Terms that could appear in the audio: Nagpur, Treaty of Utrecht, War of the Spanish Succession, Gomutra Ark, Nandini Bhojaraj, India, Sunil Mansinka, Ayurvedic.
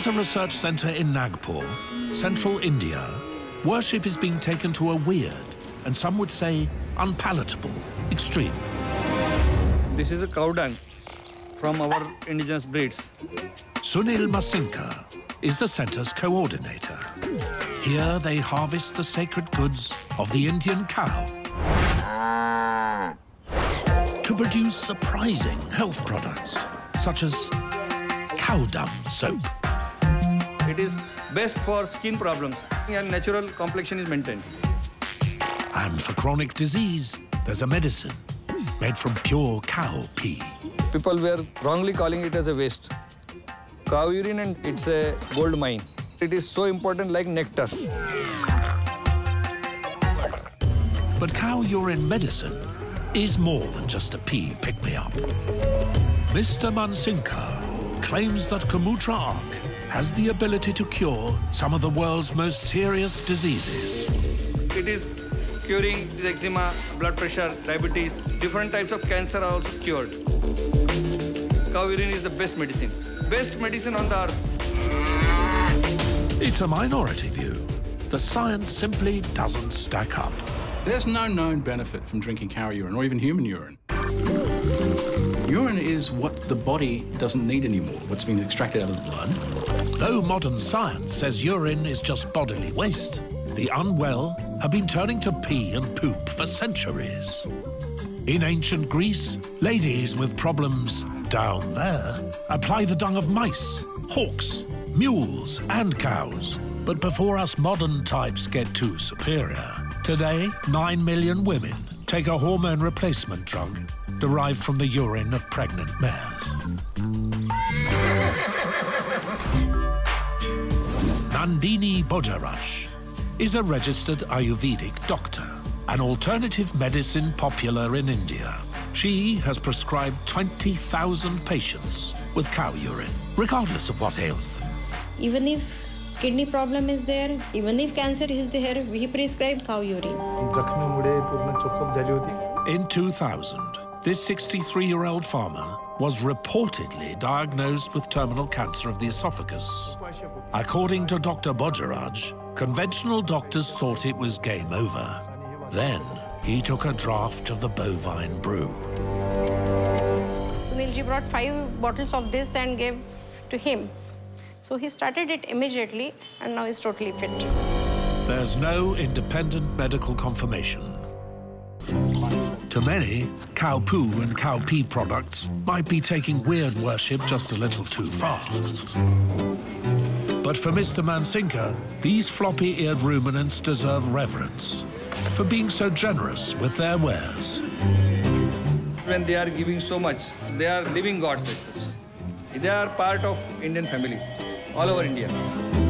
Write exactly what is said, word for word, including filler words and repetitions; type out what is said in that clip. At a research centre in Nagpur, central India, worship is being taken to a weird, and some would say unpalatable, extreme. This is a cow dung from our indigenous breeds. Sunil Mansinka is the centre's coordinator. Here they harvest the sacred goods of the Indian cow to produce surprising health products, such as cow dung soap. It is best for skin problems and natural complexion is maintained. And for chronic disease, there's a medicine made from pure cow pee. People were wrongly calling it as a waste. Cow urine, and it's a gold mine. It is so important, like nectar. But cow urine medicine is more than just a pee pick-me-up. Mister Mansinka claims that Gomutra Ark has the ability to cure some of the world's most serious diseases. It is curing eczema, blood pressure, diabetes. Different types of cancer are also cured. Cow urine is the best medicine. Best medicine on the earth. It's a minority view. The science simply doesn't stack up. There's no known benefit from drinking cow urine or even human urine. Urine is what the body doesn't need anymore, what's been extracted out of the blood. Though modern science says urine is just bodily waste, the unwell have been turning to pee and poop for centuries. In ancient Greece, ladies with problems down there apply the dung of mice, hawks, mules and cows. But before us modern types get too superior, today nine million women take a hormone replacement drug derived from the urine of pregnant mares. Nandini Bhojaraj is a registered Ayurvedic doctor, an alternative medicine popular in India. She has prescribed twenty thousand patients with cow urine, regardless of what ails them. Even if kidney problem is there, even if cancer is there, we prescribed cow urine. In two thousand, this sixty-three-year-old farmer was reportedly diagnosed with terminal cancer of the esophagus. According to Doctor Bhojaraj, conventional doctors thought it was game over. Then he took a draught of the bovine brew. Sunilji brought five bottles of this and gave to him. So he started it immediately and now he's totally fit. There's no independent medical confirmation. To many, cow poo and cow pee products might be taking weird worship just a little too far. But for Mister Mansinka, these floppy-eared ruminants deserve reverence for being so generous with their wares. When they are giving so much, they are living gods as such. They are part of Indian family all over India.